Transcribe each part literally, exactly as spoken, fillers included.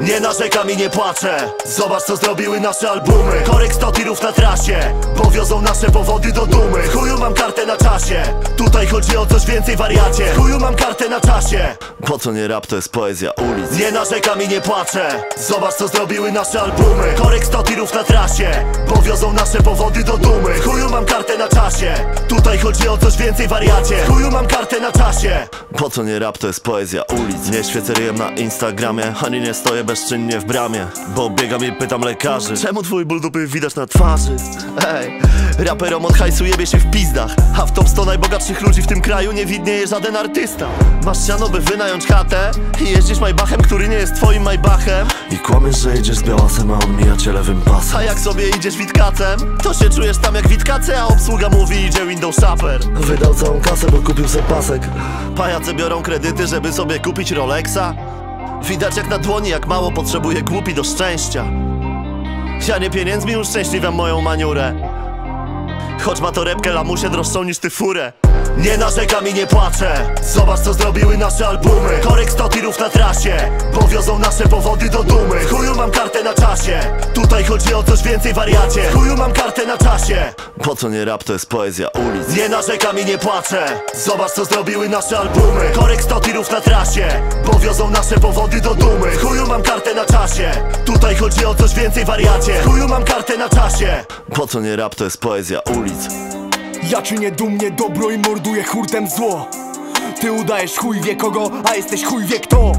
Nie narzekam i nie płaczę. Zobacz co zrobiły nasze albumy. Korek sto tirów na trasie, bo wiozą nasze powody do dumy. W chuju mam kartę na czasie, tutaj chodzi o coś więcej wariacie. W chuju mam kartę na czasie. Po co nie rap, to jest poezja ulic. Nie narzekam i nie płaczę. Zobacz co zrobiły nasze albumy. Korek sto tirów na trasie, bo wiozą nasze powody do dumy. W chuju mam kartę na czasie, tutaj chodzi o coś więcej wariacie. W chuju mam kartę na czasie. Po co nie rap, to jest poezja ulic. Nie świecę ryjem na Instagramie, ani nie stoję bezczynnie w bramie, bo biegam i pytam lekarzy, czemu twój ból dupy widać na twarzy? Ej, raperom od hajsu jebie się w pizdach, a w top sto najbogatszych ludzi w tym kraju nie widnieje żaden artysta. Masz siano, by wynająć chatę i jeździsz Maybachem, który nie jest twoim Maybachem. I kłamiesz, że jedziesz z Białasem, a on mija cię lewym pasem. A jak sobie idziesz Witkacem, to się czujesz tam jak Witkace, a obsługa mówi idzie window shopper. Wydał całą kasę, bo kupił sobie pasek. Pajace biorą kredyty, żeby sobie kupić Rolexa. Widać jak na dłoni, jak mało potrzebuje głupi do szczęścia. Ja nie pieniędzmi uszczęśliwiam moją maniurę, choć ma torebkę lamusie droższą niż ty furę. Nie narzekam i nie płaczę. Zobacz co zrobiły nasze albumy. Korek sto tirów na trasie, bo wiozą nasze powody do dumy. W chuju mam kartę na czasie, tutaj chodzi o coś więcej wariacie. W chuju mam kartę na czasie. Po co nie rap, to jest poezja ulic. Nie narzekam i nie płaczę. Zobacz co zrobiły nasze albumy. Korek sto tirów na trasie, bo wiozą nasze powody do dumy. W chuju mam kartę na czasie, tutaj chodzi o coś więcej wariacie. W chuju mam kartę na czasie. Po co nie rap, to jest poezja ulic. Ja czynię dumnie dobro i morduję hurtem zło. Ty udajesz chuj wie kogo, a jesteś chuj wie kto.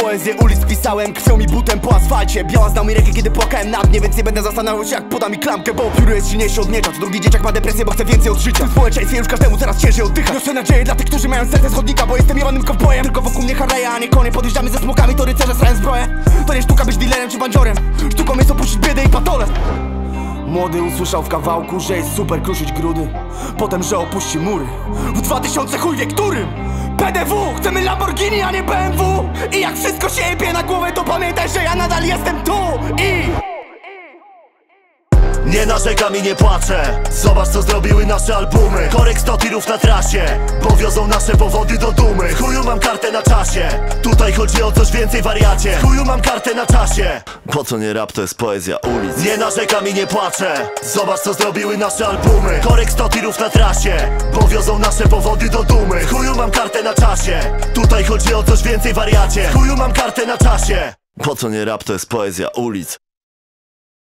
Poezję ulic pisałem krwią i butem po asfalcie. Białas dał mi rękę, kiedy płakałem na dnie, więc nie będę zastanawiał się jak poda mi klamkę, bo pióro jest silniejsze od miecza. To drugi dzieciak ma depresję, bo chce więcej od życia. W tym społeczeństwie już każdemu coraz ciężej oddycha. Niosę nadzieję dla tych, którzy mają serce schodnika, bo jestem jebanym kowbojem. Tylko wokół mnie Harley'a, a nie konie. Podjeżdżamy ze smokami, to rycerze srają zbroję. To nie sztuka być dealerem czy bandziorem. Sztuką jest opuścić biedę i patole. Młody usłyszał w kawałku, że jest super kruszyć grudy, potem, że opuści mury w dwa tysiące chuj wie którym. P D W, chcemy Lamborghini, a nie B M W. I jak wszystko się jebie na głowę, to pamiętaj, że ja nadal jestem tu i... Nie narzekam i nie płaczę. Zobacz co zrobiły nasze albumy. Korek sto tirów na trasie, bo wiozą nasze powody do dumy. W chuju mam kartę na czasie, tutaj chodzi o coś więcej wariacie. W chuju mam kartę na czasie. Po co nie rap, to jest poezja ulic. Nie narzekam i nie płaczę. Zobacz co zrobiły nasze albumy. Korek sto tirów na trasie, bo wiozą nasze powody do dumy. W chuju mam kartę na czasie, tutaj chodzi o coś więcej wariacie. W chuju mam kartę na czasie. Po co nie rap, to jest poezja ulic.